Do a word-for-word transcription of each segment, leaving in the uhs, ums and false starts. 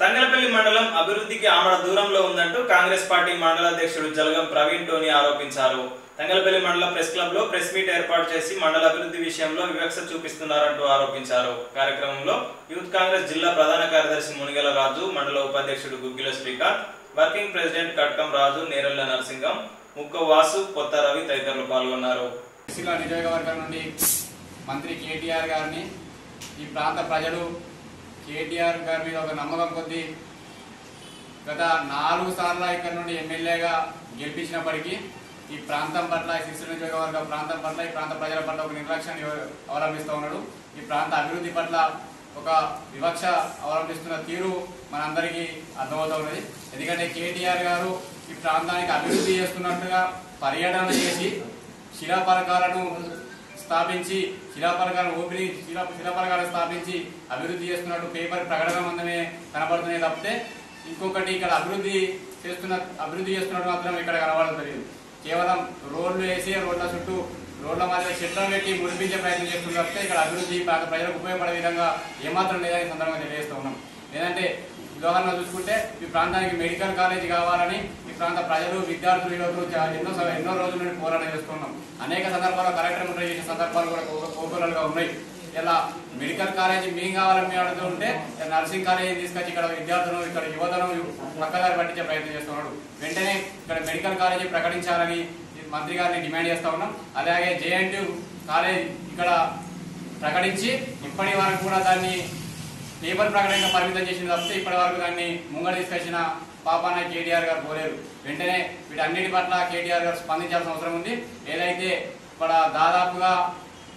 తంగలపల్లి మండలం అభివృద్ధికి ఆమడ దూరంలో ఉందంటూ కాంగ్రెస్ పార్టీ మండల అధ్యక్షుడు జలగం ప్రవీణ్ టోనీ ఆరోపించారు. తంగలపల్లి మండల ప్రెస్ క్లబ్ లో ప్రెస్ మీట్ ఏర్పాటు చేసి మండల అభివృద్ధి విషయంలో వివక్ష చూపిస్తున్నారంటూ ఆరోపించారు. కార్యక్రమంలో యూత్ కాంగ్రెస్ జిల్లా ప్రధాన కార్యదర్శి మునిగల రాజు, మండల ఉపాధ్యక్షుడు గుగ్గిల శ్రీకాంత్, వర్కింగ్ ప్రెసిడెంట్ కట్కం రాజు, నేరళ్ల నరసింగం, ముక్క వాసు, కొత్త రవి తదితరులు పాల్గొన్నారు. సిరిసిల్ల నియోజకవర్గం నుండి మంత్రి కేటీఆర్ గారిని ఈ ప్రాంత ప్రజలు కేటీఆర్ గారి మీద ఒక నమ్మకం కొద్దీ గత నాలుగు సార్లు ఇక్కడ నుండి ఎమ్మెల్యేగా గెలిపించినప్పటికీ ఈ ప్రాంతం పట్ల, సిరిసిల్ల నియోజకవర్గ ప్రాంతం పట్ల, ఈ ప్రాంత ప్రజల పట్ల ఒక నిర్లక్ష్యాన్ని అవలంబిస్తూ ఉన్నాడు. ఈ ప్రాంత అభివృద్ధి పట్ల ఒక వివక్ష అవలంబిస్తున్న తీరు మనందరికీ అర్థమవుతున్నది. ఎందుకంటే కేటీఆర్ గారు ఈ ప్రాంతానికి అభివృద్ధి చేస్తున్నట్టుగా పర్యటన చేసి శిలాపరకాలను స్థాపించి శిలాపరకాలను ఓపెని శిలా శిలాపరకాలను స్థాపించి అభివృద్ధి చేస్తున్నట్టు పేపర్ ప్రకటన మందమే కనబడుతున్నాయి తప్పితే ఇంకొకటి ఇక్కడ అభివృద్ధి చేస్తున్న అభివృద్ధి చేస్తున్నట్టు మాత్రం ఇక్కడ కనబడడం జరిగింది. కేవలం రోడ్లు వేసి రోడ్ల చుట్టూ రోడ్ల మధ్య చెట్లను పెట్టి మురిపించే ప్రయత్నం చేస్తున్న తప్పితే ఇక్కడ అభివృద్ధి ప్రాంత ప్రజలకు ఉపయోగపడే విధంగా ఏమాత్రం లేదని సందర్భంగా తెలియజేస్తూ ఉన్నాం. లేదంటే ఉదాహరణ చూసుకుంటే ఈ ప్రాంతానికి మెడికల్ కాలేజ్ కావాలని ఈ ప్రాంత ప్రజలు, విద్యార్థులు ఎన్నో ఎన్నో రోజుల నుండి పోరాటం చేస్తున్నాం. అనేక సందర్భాల్లో కలెక్టర్ ముందు చేసిన సందర్భాలు కూడా కోకూరలుగా ఉన్నాయి. ఇలా మెడికల్ కాలేజ్ మేము కావాలని మేము అడుగుతూ ఉంటే నర్సింగ్ కాలేజీ తీసుకొచ్చి ఇక్కడ విద్యార్థులను, ఇక్కడ యువతను పక్కదారి పట్టించే ప్రయత్నం చేస్తున్నాడు. వెంటనే ఇక్కడ మెడికల్ కాలేజీ ప్రకటించాలని మంత్రి గారిని డిమాండ్ చేస్తూ ఉన్నాం. అలాగే జేఎన్టీ కాలేజ్ ఇక్కడ ప్రకటించి ఇప్పటి వరకు కూడా దాన్ని పేపర్ ప్రకటనగా పరిమితం చేసిన తప్పితే ఇప్పటి వరకు దాన్ని ముంగడు తీసుకొచ్చిన పాపాన కేటీఆర్ గారు పోలేరు. వెంటనే వీటన్నిటి పట్ల కేటీఆర్ గారు స్పందించాల్సిన అవసరం ఉంది. ఏదైతే ఇక్కడ దాదాపుగా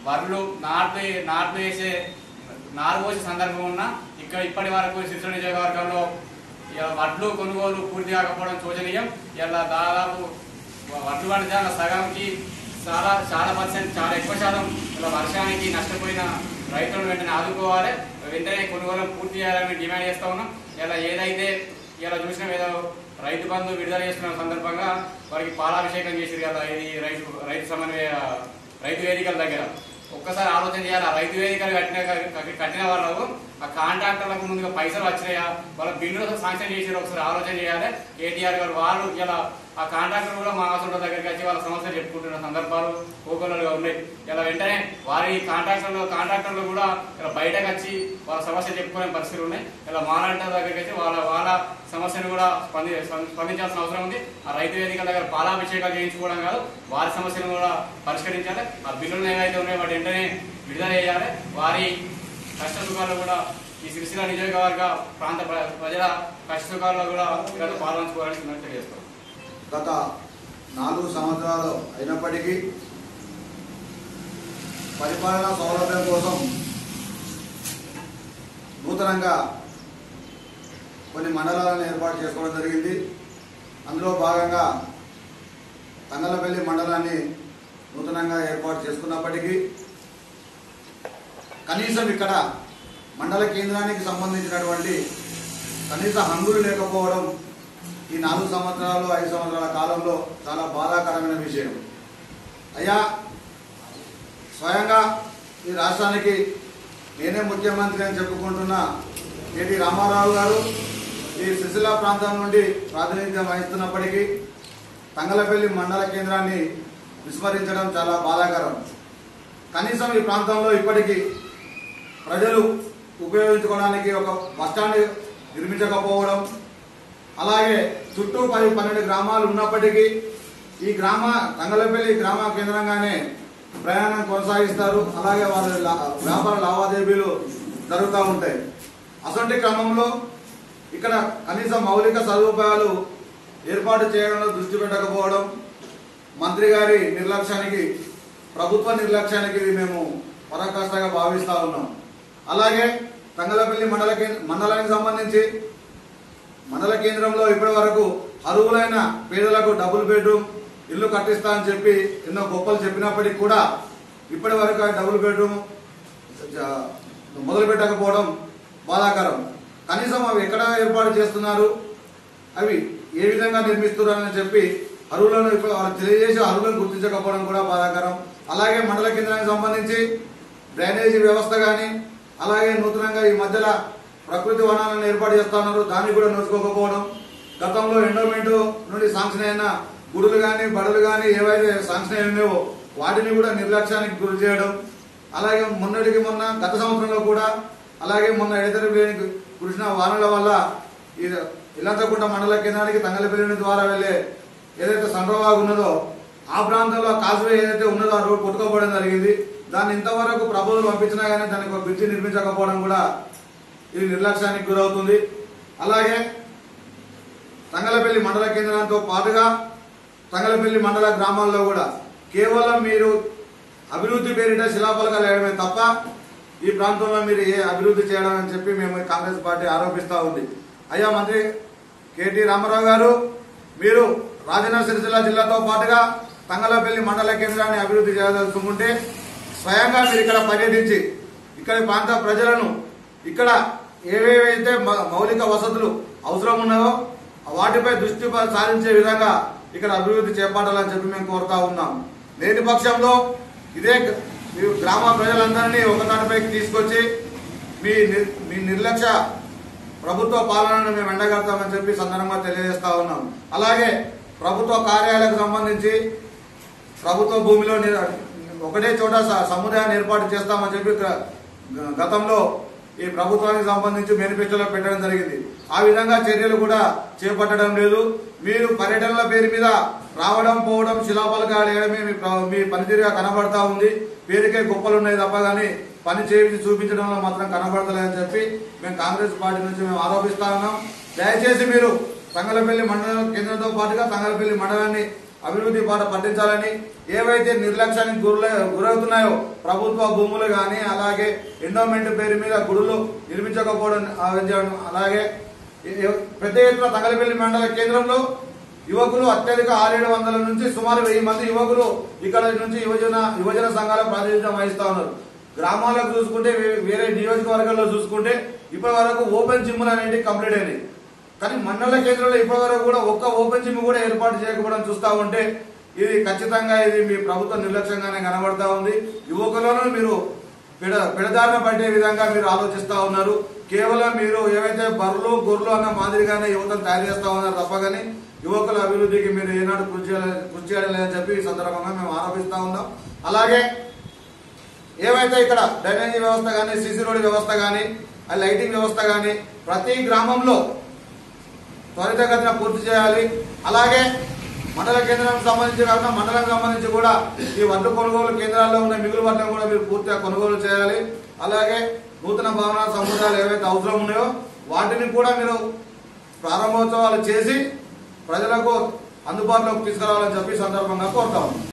వరలు నాటు నాటు వేసే నాలుగోసే సందర్భం ఉన్నా ఇక్కడ ఇప్పటి వరకు సిరిసిల్ల నియోజకవర్గంలో వడ్లు కొనుగోలు పూర్తి కాకపోవడం శోచనీయం. ఇలా దాదాపు వడ్లు పంట సగంకి చాలా చాలా పర్సెంట్ చాలా ఎక్కువ శాతం ఇలా వర్షానికి నష్టపోయిన రైతులను వెంటనే ఆదుకోవాలి, వెంటనే కొనుగోలు పూర్తి చేయాలని డిమాండ్ చేస్తూ ఉన్నాం. ఇలా ఏదైతే ఇలా చూసిన ఏదో రైతు బంధు విడుదల చేస్తున్న సందర్భంగా వారికి పాలాభిషేకం చేశారు కదా, ఇది రైతు రైతు సమన్వయ రైతు వేదికల దగ్గర ఒక్కసారి ఆలోచన చేయాలి. ఆ రైతు వేదికలు కట్టిన కట్టిన వాళ్ళకు ఆ కాంట్రాక్టర్లకు ముందుగా పైసలు వచ్చినాయా, వాళ్ళ బిల్లులు శాంక్షన్ చేసారు ఒకసారి ఆలోచన చేయాలి. కేటీఆర్ గారు వాళ్ళు ఇలా ఆ కాంట్రాక్టర్ కూడా మా ఆసుల దగ్గరికి వచ్చి వాళ్ళ సమస్యలు చెప్పుకుంటున్న సందర్భాలు కోకొల్లలుగా ఉన్నాయి. ఇలా వెంటనే వారి కాంట్రాక్టర్లు కాంట్రాక్టర్లు కూడా ఇలా బయటకు వచ్చి వాళ్ళ సమస్య చెప్పుకునే పరిస్థితులు ఉన్నాయి. ఇలా మాలాంటి దగ్గరికి వచ్చి వాళ్ళ వాళ్ళ సమస్యను కూడా స్పంది స్పందించాల్సిన అవసరం ఉంది. ఆ రైతు వేదికల దగ్గర పాలాభిషేకాలు చేయించుకోవడం కాదు, వారి సమస్యను కూడా పరిష్కరించాలి. ఆ బిల్లులు ఏవైతే ఉన్నాయో వాటి వెంటనే విడుదల చేయాలి. వారి కష్ట సుఖాల్లో కూడా ఈ సిరిసిల్ల నియోజకవర్గ ప్రాంత ప్రజల కష్ట సుఖాల్లో కూడా ఇక్కడ పాల్గొంచుకోవాలని తెలియజేస్తాం. గత నాలుగు సంవత్సరాలు అయినప్పటికీ పరిపాలనా సౌలభ్యం కోసం నూతనంగా కొన్ని మండలాలను ఏర్పాటు చేసుకోవడం జరిగింది. అందులో భాగంగా తంగలపల్లి మండలాన్ని నూతనంగా ఏర్పాటు చేసుకున్నప్పటికీ కనీసం ఇక్కడ మండల కేంద్రానికి సంబంధించినటువంటి కనీస హంగులు లేకపోవడం ఈ నాలుగు సంవత్సరాలు ఐదు సంవత్సరాల కాలంలో చాలా బాధాకరమైన విషయం. అయ్యా, స్వయంగా ఈ రాష్ట్రానికి నేనే ముఖ్యమంత్రి అని చెప్పుకుంటున్న కెటి రామారావు గారు ఈ సిరిసిల్ల ప్రాంతం నుండి ప్రాతినిధ్యం వహిస్తున్నప్పటికీ తంగలపల్లి మండల కేంద్రాన్ని విస్మరించడం చాలా బాధాకరం. కనీసం ఈ ప్రాంతంలో ఇప్పటికీ ప్రజలు ఉపయోగించుకోవడానికి ఒక బస్టాండ్ నిర్మించకపోవడం, అలాగే చుట్టూ పది పన్నెండు గ్రామాలు ఉన్నప్పటికీ ఈ గ్రామ తంగలపల్లి గ్రామ కేంద్రంగానే ప్రయాణం కొనసాగిస్తారు. అలాగే వాళ్ళ వ్యాపార లావాదేవీలు జరుగుతూ ఉంటాయి. అసంటి క్రమంలో ఇక్కడ కనీసం మౌలిక సదుపాయాలు ఏర్పాటు చేయడంలో దృష్టి పెట్టకపోవడం మంత్రి గారి నిర్లక్ష్యానికి, ప్రభుత్వ నిర్లక్ష్యానికి మేము పరాకాష్ఠగా భావిస్తూ ఉన్నాం. అలాగే తంగలపల్లి మండల మండలానికి సంబంధించి మండల కేంద్రంలో ఇప్పటి వరకు అర్హులైన పేదలకు డబుల్ బెడ్రూమ్ ఇల్లు కట్టిస్తా అని చెప్పి ఎన్నో గొప్పలు చెప్పినప్పటికీ కూడా ఇప్పటి వరకు ఆ డబుల్ బెడ్రూమ్ మొదలు పెట్టకపోవడం బాధాకరం. కనీసం అవి ఎక్కడ ఏర్పాటు చేస్తున్నారు, అవి ఏ విధంగా నిర్మిస్తున్నారని చెప్పి అర్హులను ఇప్పుడు తెలియజేసి అర్హులను గుర్తించకపోవడం కూడా బాధాకరం. అలాగే మండల కేంద్రానికి సంబంధించి డ్రైనేజీ వ్యవస్థ కానీ, అలాగే నూతనంగా ఈ మధ్యలో ప్రకృతి వనాలను ఏర్పాటు చేస్తున్నారు, దాన్ని కూడా నోచుకోకపోవడం, గతంలో ఎండోమెంట్ నుండి శాంక్షన్ అయిన గుడులు కానీ బడులు కానీ ఏవైతే శాంక్షన్ అయినాయో వాటిని కూడా నిర్లక్ష్యానికి గురి చేయడం, అలాగే మొన్నటికి మొన్న గత సంవత్సరంలో కూడా అలాగే మొన్న ఎడతెరపి కృష్ణ వానల వల్ల ఇల్లంతకుంట మండల కేంద్రానికి తంగలపల్లి ద్వారా వెళ్లే ఏదైతే సండ్రవాగు ఉన్నదో ఆ ప్రాంతంలో కాల్వే ఏదైతే ఉన్నదో ఆ రోడ్డు కొట్టుకోవడం జరిగింది. దాన్ని ఇంతవరకు ప్రభుత్వం పంపించినా గానీ దానికి ఒక బ్రిడ్జి నిర్మించకపోవడం కూడా ఇది నిర్లక్ష్యానికి గురవుతుంది. అలాగే తంగలపల్లి మండల కేంద్రంతో పాటుగా తంగలపల్లి మండల గ్రామాల్లో కూడా కేవలం మీరు అభివృద్ధి పేరిట శిలాఫలకాలు వేయడమే తప్ప ఈ ప్రాంతంలో మీరు ఏ అభివృద్ధి చేయడం అని చెప్పి మేము కాంగ్రెస్ పార్టీ ఆరోపిస్తూ ఉంది. అయ్యా మంత్రి కేటీ రామారావు గారు, మీరు రాజన్న సిరిసిల్ల జిల్లాతో పాటుగా తంగలపల్లి మండల కేంద్రాన్ని అభివృద్ధి చేయదలుచుకుంటే స్వయంగా మీరు ఇక్కడ పర్యటించి ఇక్కడ ప్రాంత ప్రజలను ఇక్కడ ఏవేవైతే మౌలిక వసతులు అవసరం ఉన్నాయో వాటిపై దృష్టి సారించే విధంగా ఇక్కడ అభివృద్ధి చేపట్టాలని చెప్పి మేము కోరుతా ఉన్నాం. లేని పక్షంలో ఇదే గ్రామ ప్రజలందరినీ ఒకదానిపైకి తీసుకొచ్చి మీ మీ నిర్లక్ష్య ప్రభుత్వ పాలనను మేము ఎండగడతామని చెప్పి సందర్భంగా తెలియజేస్తా ఉన్నాం. అలాగే ప్రభుత్వ కార్యాలయాలకు సంబంధించి ప్రభుత్వ భూమిలో ఒకటే చోట సముదాయాన్ని ఏర్పాటు చేస్తామని చెప్పి గతంలో ఈ ప్రభుత్వానికి సంబంధించి మేనిఫెస్టోలో పెట్టడం జరిగింది. ఆ విధంగా చర్యలు కూడా చేపట్టడం లేదు. మీరు పర్యటనల పేరు మీద రావడం పోవడం శిలాఫలకాలు వేయడమే మీ పనితీరుగా కనబడతా ఉంది. పేరుకే గొప్పలున్నాయి తప్ప కానీ పని చేయించి చూపించడంలో మాత్రం కనబడతలేదని చెప్పి మేము కాంగ్రెస్ పార్టీ నుంచి మేము ఆరోపిస్తా ఉన్నాం. దయచేసి మీరు తంగలపల్లి మండల కేంద్రంతో పాటుగా తంగలపల్లి మండలాన్ని అభివృద్ధి బాట పట్టించాలని, ఏవైతే నిర్లక్ష్యానికి గురవుతున్నాయో ప్రభుత్వ భూములు కానీ అలాగే ఎండోమెంట్ పేరు మీద గుడులు నిర్మించకపోవడం, అలాగే పెద్ద ఎత్తున తంగలపల్లి మండల కేంద్రంలో యువకులు అత్యధిక ఆరేడు వందల నుంచి సుమారు వెయ్యి మంది యువకులు ఇక్కడ నుంచి యువజన యువజన సంఘాల ప్రాతినిధ్యం వహిస్తా ఉన్నారు. గ్రామాలకు చూసుకుంటే వేరే నియోజకవర్గాల్లో చూసుకుంటే ఇప్పటి వరకు ఓపెన్ జిమ్లు అనేవి కంప్లీట్ అయినాయి, కానీ మండల కేంద్రంలో ఇప్పటి వరకు కూడా ఒక్క ఓపెన్ జిమ్ కూడా ఏర్పాటు చేయకపోవడం చూస్తా ఉంటే ఇది ఖచ్చితంగా ఇది మీ ప్రభుత్వ నిర్లక్ష్యంగానే కనబడతా ఉంది. యువకులను మీరు పెడ పెడదారిన పట్టే విధంగా మీరు ఆలోచిస్తా ఉన్నారు. కేవలం మీరు ఏవైతే బర్రెలు గొర్రెలు అన్న మాదిరిగానే యువతను తయారు చేస్తా ఉన్నారు తప్ప కానీ యువకుల అభివృద్ధికి మీరు ఏనాడు కృషి కృషి చేయలేదని చెప్పి ఈ సందర్భంగా మేము ఆరోపిస్తా ఉన్నాం. అలాగే ఏవైతే ఇక్కడ డ్రైనేజీ వ్యవస్థ కానీ సిసి రోడ్ వ్యవస్థ కానీ లైటింగ్ వ్యవస్థ కానీ ప్రతి గ్రామంలో త్వరితగతిన పూర్తి చేయాలి. అలాగే మండల కేంద్రానికి సంబంధించి కాకుండా మండలానికి సంబంధించి కూడా ఈ వడ్లు కొనుగోలు కేంద్రాల్లో ఉన్న మిగులు వడ్లను కూడా మీరు పూర్తిగా కొనుగోలు చేయాలి. అలాగే నూతన భవనాల సముదాయాలు ఏవైతే అవసరం ఉన్నాయో వాటిని కూడా మీరు ప్రారంభోత్సవాలు చేసి ప్రజలకు అందుబాటులోకి తీసుకురావాలని చెప్పి సందర్భంగా కోరుతా ఉన్నాం.